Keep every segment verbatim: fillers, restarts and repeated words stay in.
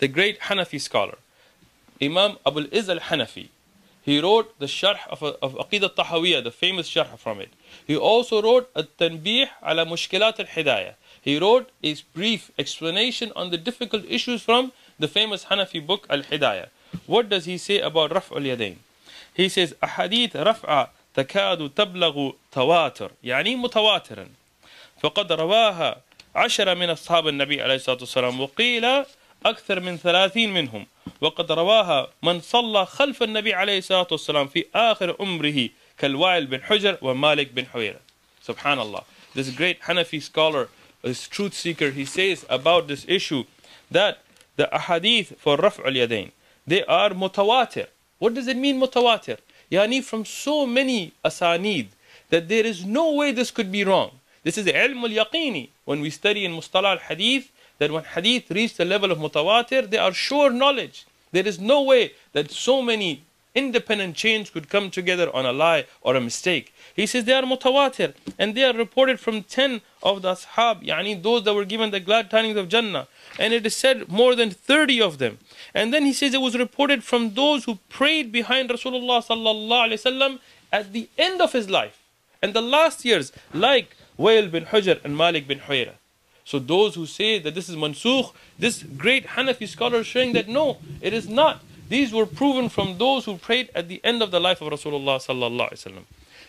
the great Hanafi scholar, Imam Abu'l-Izz al-Hanafi. He wrote the Sharh of, of Aqid al-Tahawiyyah, the famous Sharh from it. He also wrote At-Tanbih ala Mushkilat al-Hidayah. He wrote a brief explanation on the difficult issues from the famous Hanafi book Al-Hidayah. What does he say about Raf' al-Yadain? He says, أحاديث رفع تكاد تبلغ تواتر يعني متواترا فقد رواها عشرة من أصحاب النبي عليه الصلاة والسلام وقيل أكثر من ثلاثين منهم وقد رواها من صلى خلف النبي عليه الصلاة والسلام في آخر عمره كالوائل بن حجر ومالك بن حويرة. سبحان الله. This great Hanafi scholar, this truth seeker, he says about this issue that the ahadith for Raf' al-Yadain, they are mutawatir. What does it mean mutawatir? Yani from so many asanid that there is no way this could be wrong. This is ilm al-yaqini. When we study in mustalah al-hadith, that when hadith reach the level of mutawatir, they are sure knowledge. There is no way that so many independent chains could come together on a lie or a mistake. He says they are mutawatir, and they are reported from ten of the ashab, yani those that were given the glad tidings of Jannah. And it is said more than thirty of them. And then he says it was reported from those who prayed behind Rasulullah sallallahu alaihi wasallam at the end of his life and the last years, like Wa'il bin Hujr and Malik bin Huwayrith. So those who say that this is mansukh, this great Hanafi scholar is showing that no, it is not. These were proven from those who prayed at the end of the life of Rasulullah sallallahu alaihi wasallam.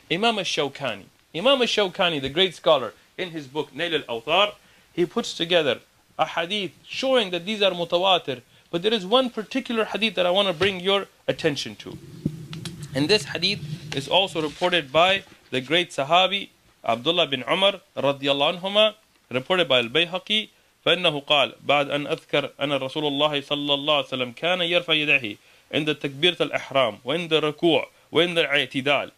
Imam al-Shawkani, Imam al-Shawkani, the great scholar, in his book Nail al-Awthar, he puts together a hadith showing that these are mutawatir. But there is one particular hadith that I want to bring your attention to. And this hadith is also reported by the great Sahabi Abdullah bin Umar radiyallahu anhuma. Reported by Al-Bayhaqi, فَإِنَّهُ قَالَ بَعْدْ أَنْ أَذْكَرْ أَنَا رَسُولُ اللَّهِ صَلَّى اللَّهُ وَسَلَمْ كَانَ يَرْفَ يَدَهِ عند تكبيرة الأحرام وعند الركوع وعند الاعتدال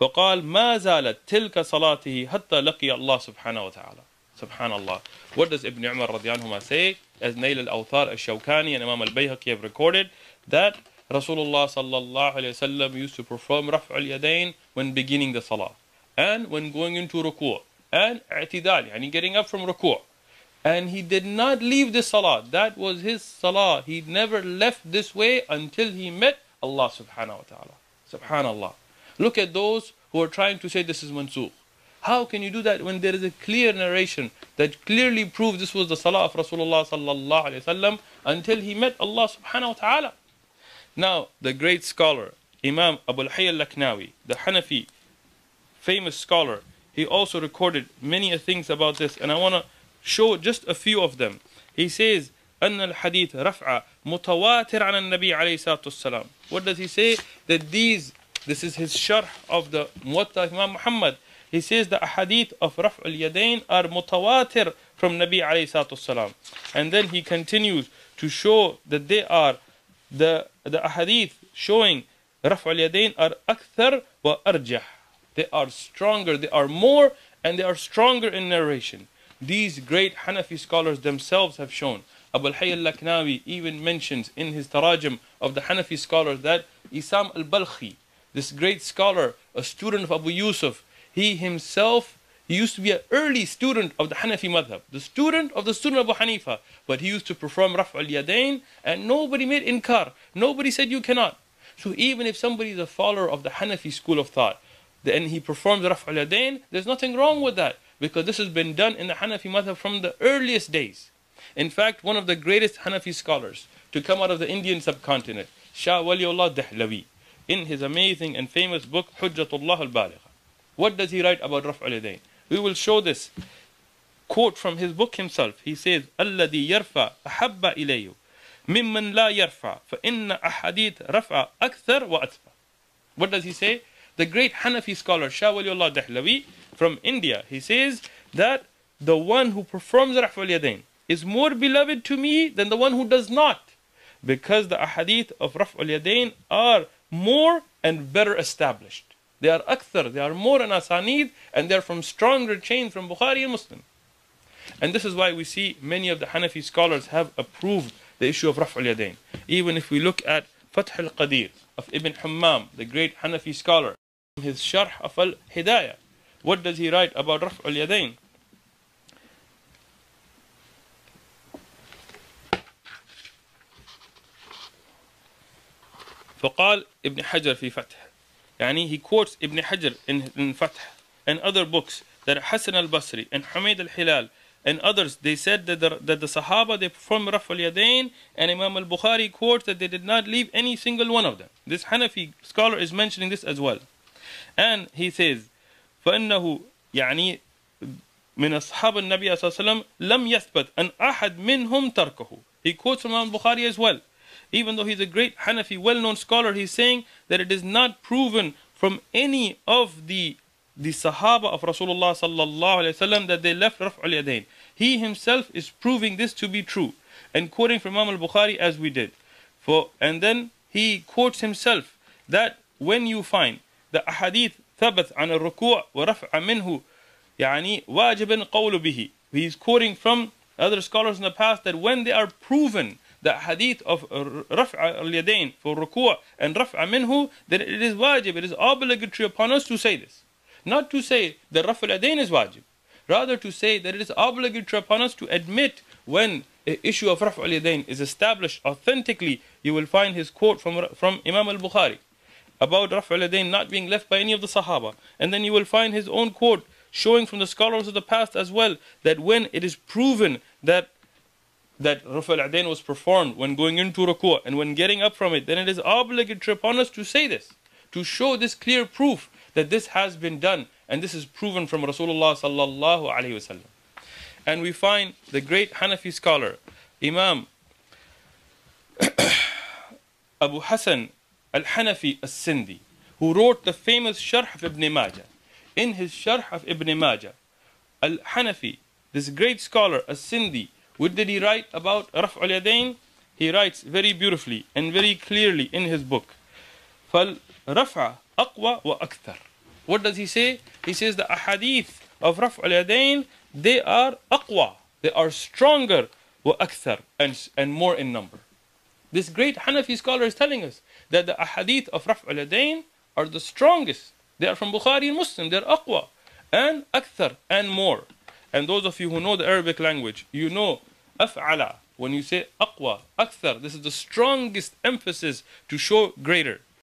فقال ما زالت تلك صلاته حتى لقي الله سبحانه وتعالى. سبحان الله. What does Ibn Umar radiyallahu anhu say? As Nail al-Awthar al-Shawkani and Imam al-Bayhaqi have recorded that Rasulullah sallallahu alayhi wa sallam used to perform Raf' al-Yadain when beginning the salah and when going into ruku' and i'tidal, yani getting up from ruku'. And he did not leave this salah. That was his salah. He never left this way until he met Allah subhanahu wa ta'ala. Subhanallah. Look at those who are trying to say this is mansukh. How can you do that when there is a clear narration that clearly proves this was the salah of Rasulullah sallallahu alayhi wa sallam until he met Allah subhanahu wa ta'ala? Now, the great scholar, Imam Abu al-Hayya al-Laknawi, the Hanafi famous scholar, he also recorded many things about this, and I want to show just a few of them. He says, أن الحديث رفع متواتر عن النبي عليه الصلاة والسلام. What does he say? That these, this is his sharh of the Muwattah Imam Muhammad. He says the ahadith of Raf' al-Yadain are mutawatir from Nabi عليه الصلاة والسلام. And then he continues to show that they are, the, the ahadith showing Raf' al-Yadain are أكثر وأرجح. They are stronger, they are more, and they are stronger in narration. These great Hanafi scholars themselves have shown. Abu al-Hayy al-Laknawi even mentions in his tarajim of the Hanafi scholars that Isam al-Balkhi, this great scholar, a student of Abu Yusuf, he himself, he used to be an early student of the Hanafi madhab, the student of the student of Abu Hanifa, but he used to perform Raf' al-Yadain and nobody made inkar. Nobody said you cannot. So even if somebody is a follower of the Hanafi school of thought, then he performs Raf' al-Yadain, there's nothing wrong with that, because this has been done in the Hanafi madhab from the earliest days. In fact, one of the greatest Hanafi scholars to come out of the Indian subcontinent, Shah Waliullah Dahlavi, in his amazing and famous book, Hujjatullah al Baligha. What does he write about Raf' al-Yadain? We will show this quote from his book himself. He says, الَّذِي يَرْفَى أَحَبَّ إِلَيُّ مِمَّنْ لَا يَرْفَى فَإِنَّ أَحَدِيثَ رَفْعَ أَكْثَرْ وَأَتْفَى. What does he say? The great Hanafi scholar, Shah Waliullah Dahlavi, from India, he says that the one who performs Raf' al-Yadain is more beloved to me than the one who does not, because the ahadith of Raf' al-Yadain are more and better established. They are akthar, they are more an asanid, and they are from stronger chains from Bukhari and Muslim. And this is why we see many of the Hanafi scholars have approved the issue of Raf' al-Yadain. Even if we look at Fath al-Qadir of Ibn Hammam, the great Hanafi scholar, his Sharh of Al-Hidayah. What does he write about Raf' al-Yadain? فقال ابن حجر في فتح. Yani he quotes Ibn Hajar in, in Fath and other books that Hassan al-Basri and Hamid al-Hilal and others, they said that the, that the Sahaba, they performed Raf' al-Yadain, and Imam al-Bukhari quotes that they did not leave any single one of them. This Hanafi scholar is mentioning this as well. And he says, فَإِنَّهُ يعني من أصحاب النبي صلى الله عليه وسلم لم يثبت أن أحد منهم تركه. He quotes from Imam al-Bukhari as well. Even though he's a great Hanafi, well-known scholar, he's saying that it is not proven from any of the the Sahaba of Rasulullah sallallahu alaihi wasallam that they left Raf' al-Yadain. He himself is proving this to be true and quoting from Imam al-Bukhari as we did. For and then he quotes himself that when you find the ahadith thabat an al-ruku' wa raf'a minhu, yani wajiban qawlu bihi. He is quoting from other scholars in the past that when they are proven, the hadith of Raf' al-Yadain for ruku' and Raf'a minhu, that it is wajib, it is obligatory upon us to say this. Not to say that Raf' al-Yadain is wajib, rather to say that it is obligatory upon us to admit when the issue of Raf' al-Yadain is established authentically. You will find his quote from, from Imam al-Bukhari about Raf' al-Yadain not being left by any of the Sahaba. And then you will find his own quote showing from the scholars of the past as well that when it is proven that that Raf' al-Yadain was performed when going into ruku' and when getting up from it, then it is obligatory upon us to say this, to show this clear proof that this has been done and this is proven from Rasulullah sallallahu alaihi wasallam. And we find the great Hanafi scholar Imam Abu'l-Hasan al-Hanafi al-Sindi, who wrote the famous Sharh of Ibn Majah. In his Sharh of Ibn Majah, al-Hanafi, this great scholar al-Sindi, what did he write about Raf' al-Yadain? He writes very beautifully and very clearly in his book. فَالْرَفْعَ أَقْوَى وَأَكْثَرُ. What does he say? He says the ahadith of Raf' al-Yadain, they are aqwa, they are stronger, وَأَكْثَرُ, and, and more in number. This great Hanafi scholar is telling us that the ahadith of Raf' al-Yadain are the strongest. They are from Bukhari and Muslim, they are aqwa, and akthar, and more. And those of you who know the Arabic language, you know أفعل. When you say أقوى, أكثر, this is the strongest emphasis to show greater.